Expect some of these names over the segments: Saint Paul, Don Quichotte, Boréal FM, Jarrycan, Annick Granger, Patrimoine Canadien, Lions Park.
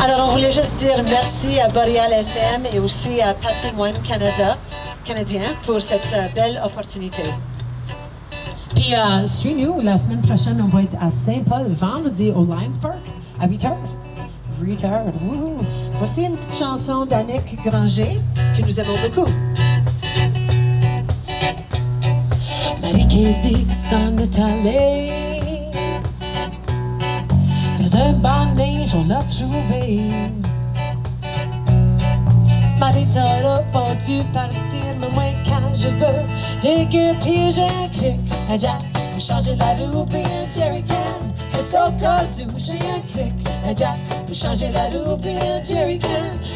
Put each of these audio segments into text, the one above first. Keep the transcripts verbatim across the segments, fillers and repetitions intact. Alors, on voulait juste dire merci à Boréal F M et aussi à Patrimoine Canada, Canadien pour cette belle opportunité. Puis, euh, suis-nous la semaine prochaine, on va être à Saint Paul, vendredi, au Lions Park, à huit heures. huit heures. Woohoo. Voici une petite chanson d'Annick Granger que nous aimons beaucoup. Marie-Casey s'en est allée dans un banc de neige, on l'a retrouvée. Marie-Tara n'a pas dû partir, mais moi quand je veux, dès que pige un clic à Jack, faut changer la roue puis un jerry can. Juste au cas où j'ai un clic à Jack, faut changer la roue puis un jerry can.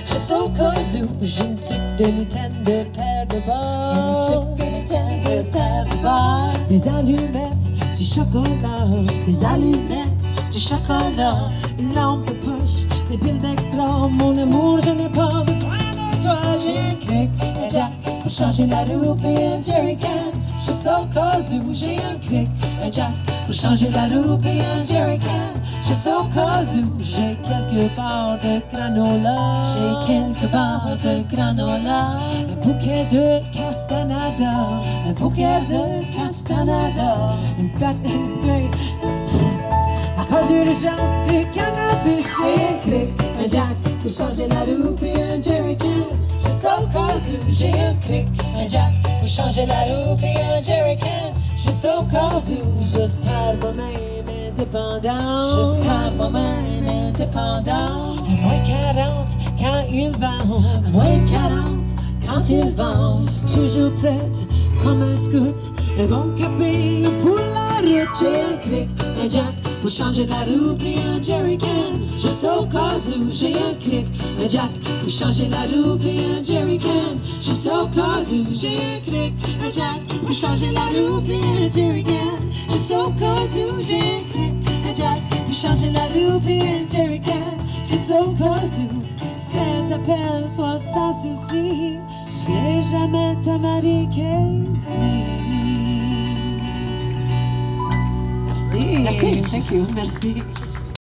Juste au cas où j'ai une petite demi-taine de paire de bord, une petite demi-taine de paire de bord. Des allumettes, du chocolat, des allumettes, du chocolat, une lampe de poche, des piles d'extra, mon amour je n'ai pas besoin. Toi j'ai un clic à Jack pour changer la roue puis un jerry can. Juste au cas où j'ai un clic à Jack pour changer la roue puis un jerry can. Juste au cas où j'ai quelque part de granola, j'ai quelque part de granola, un bouquet de castanada, un bouquet de castanada, une pâte une feuille, pas d'urgence du cannabis. J'ai un clic à Jack pour changer la roue puis un jerry can. Juste au cas où j'ai un clic un Jack pour changer la roue puis un jerry can. Juste au cas où j'espère moi-même indépendant, j'espère moi-même indépendant. À moins quarante quand ils vendent, à moins quarante quand ils vendent, toujours prête comme un scout, un bon café pour la route. J'ai un clic un Jack pour changer la roue puis un jerry can. Juste au cas où j'ai un clic un Jack pour changer la roue puis un jerry can. Juste au cas où j'ai un clic un Jack pour changer la roue puis un jerry can. Juste au cas où j'ai un clic un Jack pour changer la roue puis un jerry can. Juste au cas où cet appel soit sans souci, je n'ai jamais ta Marie-Casey. Merci. Merci. Thank you. Merci.